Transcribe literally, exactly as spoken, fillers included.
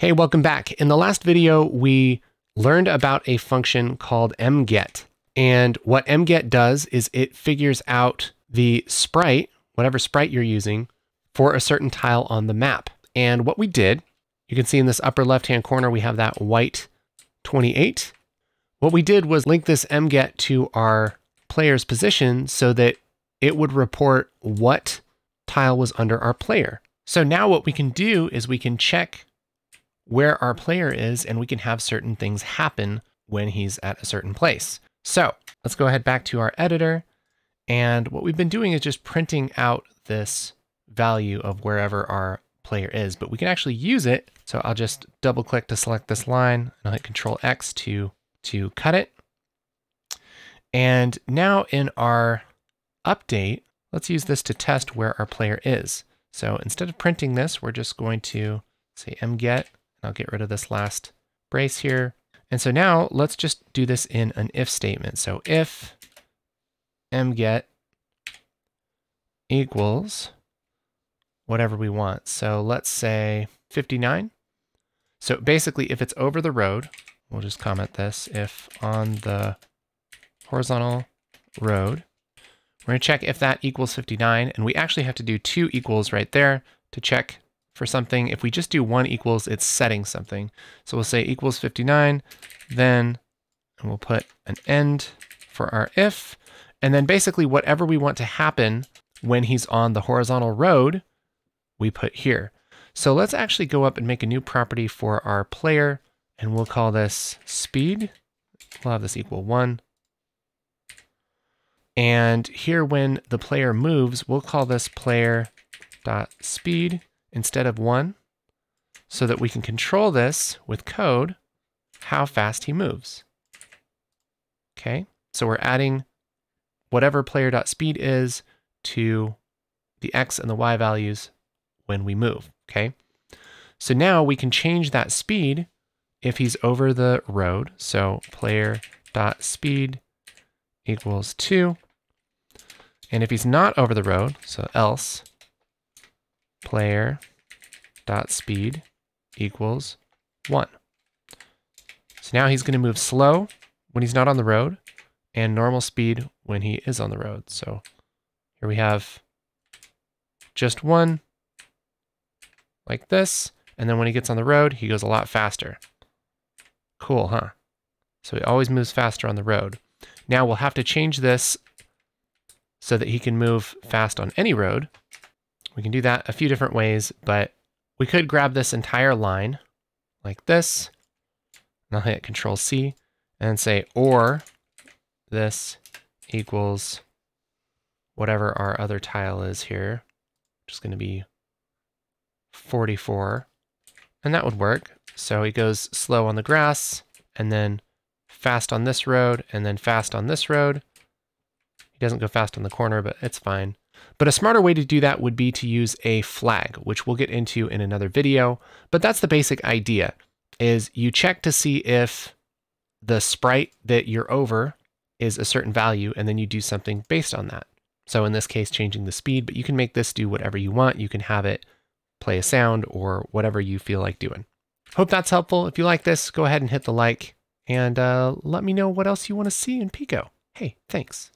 Hey, welcome back. In the last video, we learned about a function called mget. And what mget does is it figures out the sprite, whatever sprite you're using, for a certain tile on the map. And what we did, you can see in this upper left-hand corner, we have that white twenty-eight. What we did was link this mget to our player's position so that it would report what tile was under our player. So now what we can do is we can check where our player is, and we can have certain things happen when he's at a certain place. So let's go ahead back to our editor. And what we've been doing is just printing out this value of wherever our player is, but we can actually use it. So I'll just double click to select this line and I'll hit Control X to, to cut it. And now in our update, let's use this to test where our player is. So instead of printing this, we're just going to say mget. I'll get rid of this last brace here. And so now let's just do this in an if statement. So if mget equals whatever we want. So let's say fifty-nine. So basically if it's over the road, we'll just comment this, if on the horizontal road, we're gonna check if that equals fifty-nine. And we actually have to do two equals right there to check for something. If we just do one equals, it's setting something. So we'll say equals fifty-nine, then, and we'll put an end for our if. And then basically whatever we want to happen when he's on the horizontal road, we put here. So let's actually go up and make a new property for our player. And we'll call this speed. We'll have this equal one. And here when the player moves, we'll call this player.speed instead of one, so that we can control this with code, how fast he moves. Okay, so we're adding whatever player.speed is to the x and the y values when we move, okay? So now we can change that speed if he's over the road. So player.speed equals two. And if he's not over the road, so else, player dot speed equals one. So now he's going to move slow when he's not on the road and normal speed when he is on the road. So here we have just one like this. And then when he gets on the road, he goes a lot faster. Cool, huh? So he always moves faster on the road. Now we'll have to change this so that he can move fast on any road. We can do that a few different ways, but we could grab this entire line like this, and I'll hit Control C and say, or this equals whatever our other tile is here, which is going to be forty-four, and that would work. So he goes slow on the grass, and then fast on this road, and then fast on this road. He doesn't go fast on the corner, but it's fine. But a smarter way to do that would be to use a flag, which we'll get into in another video. But that's the basic idea, is you check to see if the sprite that you're over is a certain value, and then you do something based on that. So in this case, changing the speed, but you can make this do whatever you want. You can have it play a sound or whatever you feel like doing. Hope that's helpful. If you like this, go ahead and hit the like, and uh, let me know what else you want to see in Pico. Hey, thanks.